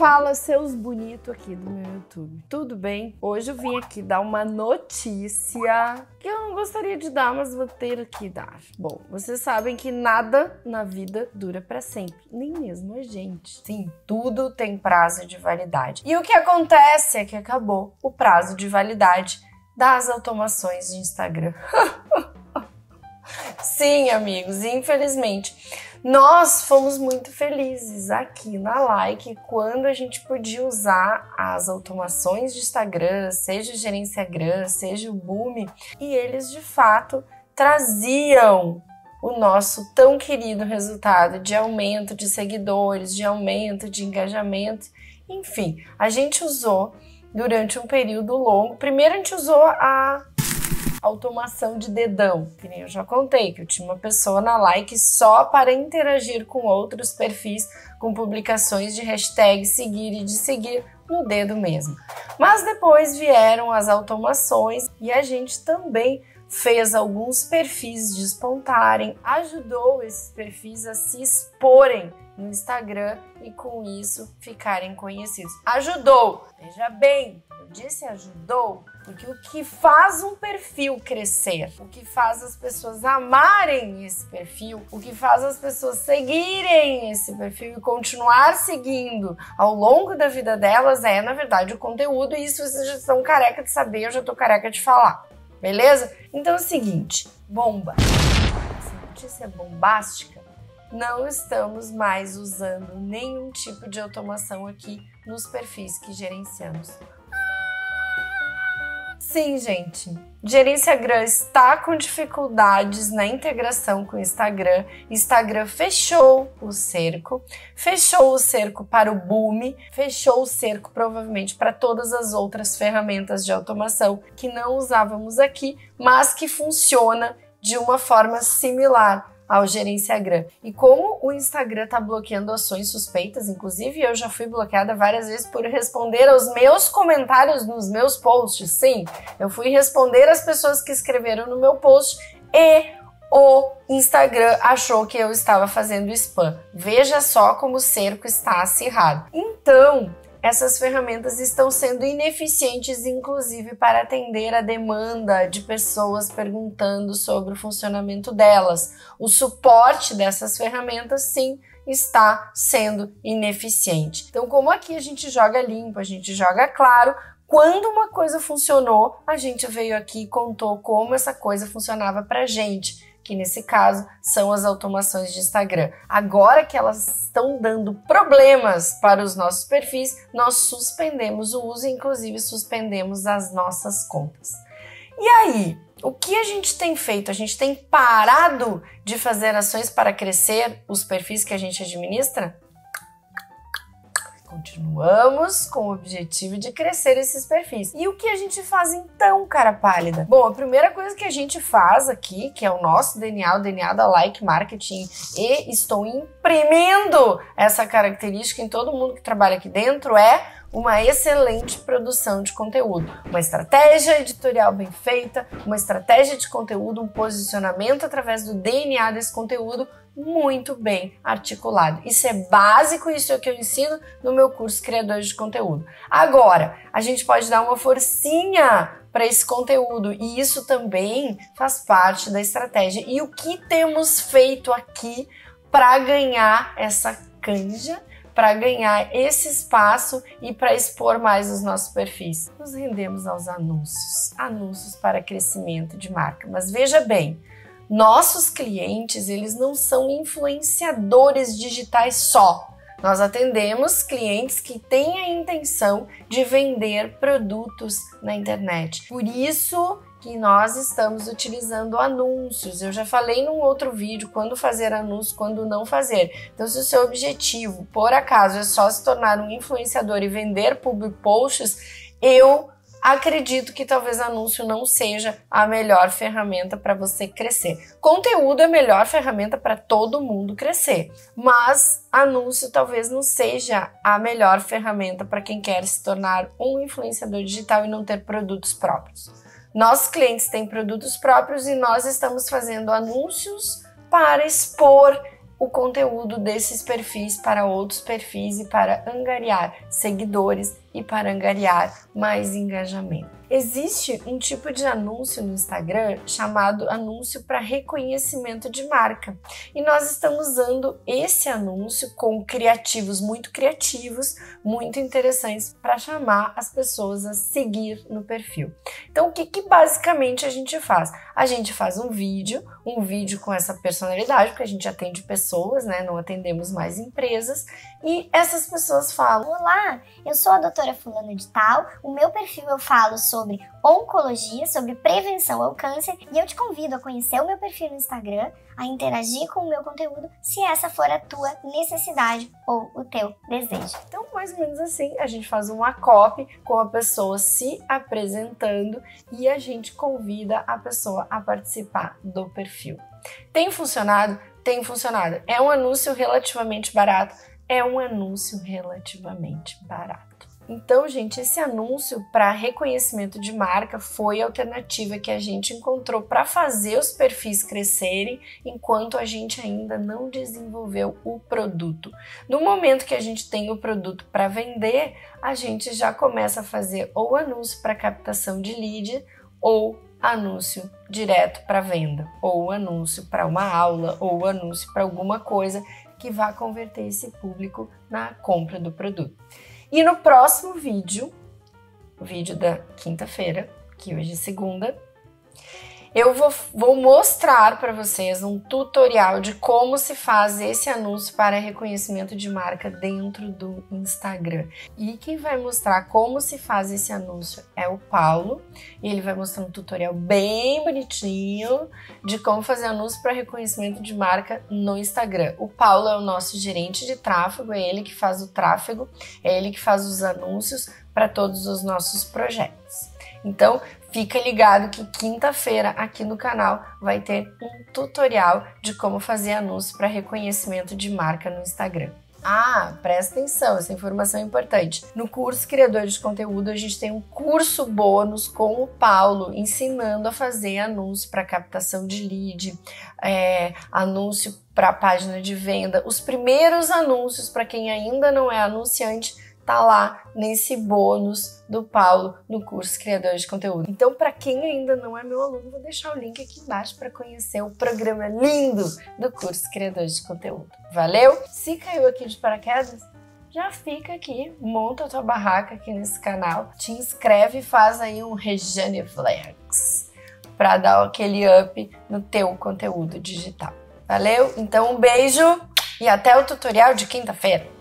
Fala, seus bonitos aqui do meu YouTube. Tudo bem? Hoje eu vim aqui dar uma notícia que eu não gostaria de dar, mas vou ter que dar. Bom, vocês sabem que nada na vida dura pra sempre, nem mesmo a gente. Sim, tudo tem prazo de validade. E o que acontece é que acabou o prazo de validade das automações de Instagram. Sim, amigos, infelizmente. Nós fomos muito felizes aqui na Like quando a gente podia usar as automações de Instagram, seja o Gerenciagram, seja o Bume, e eles de fato traziam o nosso tão querido resultado de aumento de seguidores, de aumento de engajamento, enfim, a gente usou durante um período longo. Primeiro a gente usou a automação de dedão, que nem eu já contei, que eu tinha uma pessoa na Like só para interagir com outros perfis, com publicações de hashtag seguir e de seguir no dedo mesmo. Mas depois vieram as automações e a gente também fez alguns perfis despontarem, ajudou esses perfis a se exporem no Instagram e com isso ficarem conhecidos. Ajudou! Veja bem, eu disse ajudou, porque o que faz um perfil crescer, o que faz as pessoas amarem esse perfil, o que faz as pessoas seguirem esse perfil e continuar seguindo ao longo da vida delas é, na verdade, o conteúdo, e isso vocês já estão careca de saber, eu já tô careca de falar, beleza? Então é o seguinte, bomba! Essa notícia é bombástica. Não estamos mais usando nenhum tipo de automação aqui nos perfis que gerenciamos. Sim, gente, Gerenciagram está com dificuldades na integração com o Instagram. Instagram fechou o cerco para o Bume, fechou o cerco provavelmente para todas as outras ferramentas de automação que não usávamos aqui, mas que funciona de uma forma similar ao Gerenciagram. E como o Instagram tá bloqueando ações suspeitas, inclusive eu já fui bloqueada várias vezes por responder aos meus comentários nos meus posts. Sim, eu fui responder as pessoas que escreveram no meu post e o Instagram achou que eu estava fazendo spam. Veja só como o cerco está acirrado. Então, essas ferramentas estão sendo ineficientes, inclusive para atender a demanda de pessoas perguntando sobre o funcionamento delas. O suporte dessas ferramentas, sim, está sendo ineficiente. Então, como aqui a gente joga limpo, a gente joga claro, quando uma coisa funcionou, a gente veio aqui e contou como essa coisa funcionava pra gente, que nesse caso são as automações de Instagram. Agora que elas estão dando problemas para os nossos perfis, nós suspendemos o uso, inclusive suspendemos as nossas contas. E aí, o que a gente tem feito? A gente tem parado de fazer ações para crescer os perfis que a gente administra? Continuamos com o objetivo de crescer esses perfis. E o que a gente faz então, cara pálida? Bom, a primeira coisa que a gente faz aqui, que é o nosso DNA, o DNA da Like Marketing, e estou imprimindo essa característica em todo mundo que trabalha aqui dentro, é uma excelente produção de conteúdo, uma estratégia editorial bem feita, uma estratégia de conteúdo, um posicionamento através do DNA desse conteúdo muito bem articulado. Isso é básico, isso é o que eu ensino no meu curso Criadores de Conteúdo. Agora, a gente pode dar uma forcinha para esse conteúdo e isso também faz parte da estratégia. E o que temos feito aqui para ganhar essa canja, para ganhar esse espaço e para expor mais os nossos perfis? Nos rendemos aos anúncios, anúncios para crescimento de marca. Mas veja bem, nossos clientes, eles não são influenciadores digitais só. Nós atendemos clientes que têm a intenção de vender produtos na internet. Por isso que nós estamos utilizando anúncios. Eu já falei num outro vídeo quando fazer anúncio, quando não fazer. Então, se o seu objetivo, por acaso, é só se tornar um influenciador e vender public posts, eu acredito que talvez anúncio não seja a melhor ferramenta para você crescer. Conteúdo é a melhor ferramenta para todo mundo crescer, mas anúncio talvez não seja a melhor ferramenta para quem quer se tornar um influenciador digital e não ter produtos próprios. Nossos clientes têm produtos próprios e nós estamos fazendo anúncios para expor o conteúdo desses perfis para outros perfis e para angariar seguidores e para angariar mais engajamento. Existe um tipo de anúncio no Instagram chamado anúncio para reconhecimento de marca, e nós estamos usando esse anúncio com criativos, muito interessantes para chamar as pessoas a seguir no perfil. Então o que basicamente a gente faz? A gente faz um vídeo com essa personalidade, porque a gente atende pessoas, né? Não atendemos mais empresas, e essas pessoas falam: olá, eu sou a doutora fulano de tal, o meu perfil eu falo sobre oncologia, sobre prevenção ao câncer, e eu te convido a conhecer o meu perfil no Instagram, a interagir com o meu conteúdo, se essa for a tua necessidade ou o teu desejo. Então, mais ou menos assim, a gente faz uma copy com a pessoa se apresentando e a gente convida a pessoa a participar do perfil. Tem funcionado? Tem funcionado. É um anúncio relativamente barato? É um anúncio relativamente barato. Então, gente, esse anúncio para reconhecimento de marca foi a alternativa que a gente encontrou para fazer os perfis crescerem enquanto a gente ainda não desenvolveu o produto. No momento que a gente tem o produto para vender, a gente já começa a fazer ou anúncio para captação de lead ou anúncio direto para venda, ou anúncio para uma aula, ou anúncio para alguma coisa que vá converter esse público na compra do produto. E no próximo vídeo, vídeo da quinta-feira, que hoje é segunda, eu vou mostrar para vocês um tutorial de como se faz esse anúncio para reconhecimento de marca dentro do Instagram. E quem vai mostrar como se faz esse anúncio é o Paulo, e ele vai mostrar um tutorial bem bonitinho de como fazer anúncio para reconhecimento de marca no Instagram. O Paulo é o nosso gerente de tráfego, é ele que faz o tráfego, é ele que faz os anúncios para todos os nossos projetos. Então, fica ligado que quinta-feira aqui no canal vai ter um tutorial de como fazer anúncio para reconhecimento de marca no Instagram. Ah, presta atenção, essa informação é importante. No curso Criadores de Conteúdo, a gente tem um curso bônus com o Paulo, ensinando a fazer anúncio para captação de lead, anúncio para página de venda. Os primeiros anúncios, para quem ainda não é anunciante, tá lá nesse bônus do Paulo no curso Criadores de Conteúdo. Então, para quem ainda não é meu aluno, vou deixar o link aqui embaixo para conhecer o programa lindo do curso Criadores de Conteúdo. Valeu? Se caiu aqui de paraquedas, já fica aqui, monta a tua barraca aqui nesse canal, te inscreve e faz aí um Rejane Flex para dar aquele up no teu conteúdo digital. Valeu? Então, um beijo e até o tutorial de quinta-feira.